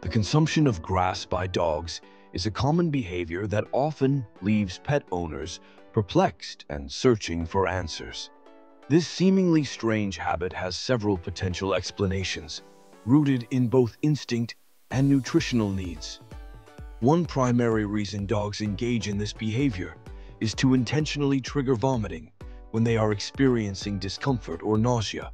The consumption of grass by dogs is a common behavior that often leaves pet owners perplexed and searching for answers. This seemingly strange habit has several potential explanations, rooted in both instinct and nutritional needs. One primary reason dogs engage in this behavior is to intentionally trigger vomiting when they are experiencing discomfort or nausea.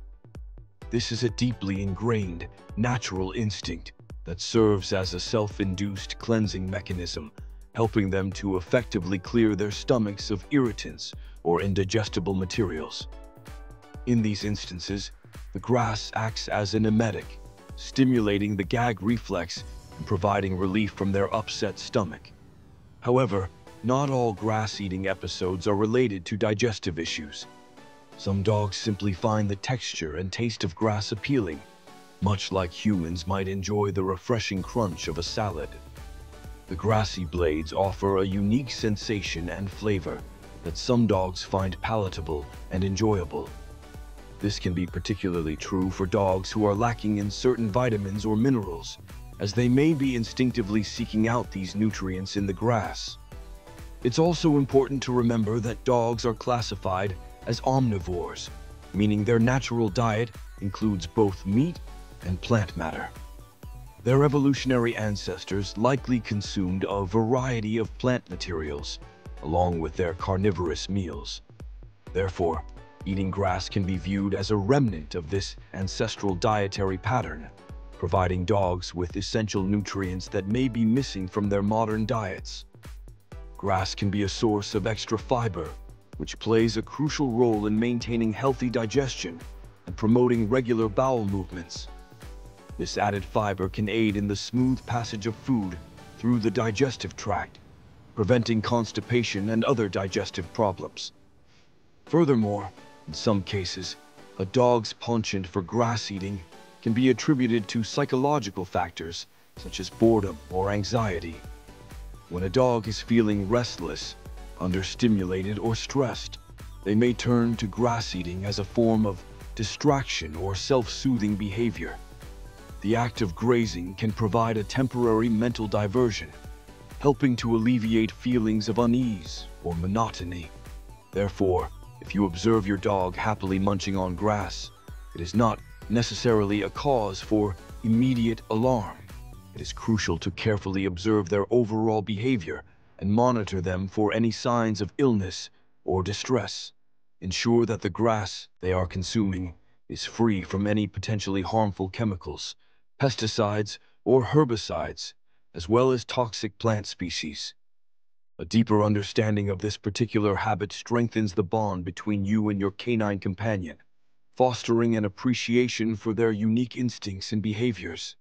This is a deeply ingrained, natural instinct that serves as a self-induced cleansing mechanism, helping them to effectively clear their stomachs of irritants or indigestible materials. In these instances, the grass acts as an emetic, stimulating the gag reflex and providing relief from their upset stomach. However, not all grass-eating episodes are related to digestive issues. Some dogs simply find the texture and taste of grass appealing, much like humans might enjoy the refreshing crunch of a salad. The grassy blades offer a unique sensation and flavor that some dogs find palatable and enjoyable. This can be particularly true for dogs who are lacking in certain vitamins or minerals, as they may be instinctively seeking out these nutrients in the grass. It's also important to remember that dogs are classified as omnivores, meaning their natural diet includes both meat and plant matter. Their evolutionary ancestors likely consumed a variety of plant materials, along with their carnivorous meals. Therefore, eating grass can be viewed as a remnant of this ancestral dietary pattern, providing dogs with essential nutrients that may be missing from their modern diets. Grass can be a source of extra fiber, which plays a crucial role in maintaining healthy digestion and promoting regular bowel movements. This added fiber can aid in the smooth passage of food through the digestive tract, preventing constipation and other digestive problems. Furthermore, in some cases, a dog's penchant for grass eating can be attributed to psychological factors such as boredom or anxiety. When a dog is feeling restless, understimulated, or stressed, they may turn to grass eating as a form of distraction or self-soothing behavior. The act of grazing can provide a temporary mental diversion, helping to alleviate feelings of unease or monotony. Therefore, if you observe your dog happily munching on grass, it is not necessarily a cause for immediate alarm. It is crucial to carefully observe their overall behavior and monitor them for any signs of illness or distress. Ensure that the grass they are consuming is free from any potentially harmful chemicals, pesticides, or herbicides, as well as toxic plant species. A deeper understanding of this particular habit strengthens the bond between you and your canine companion, fostering an appreciation for their unique instincts and behaviors.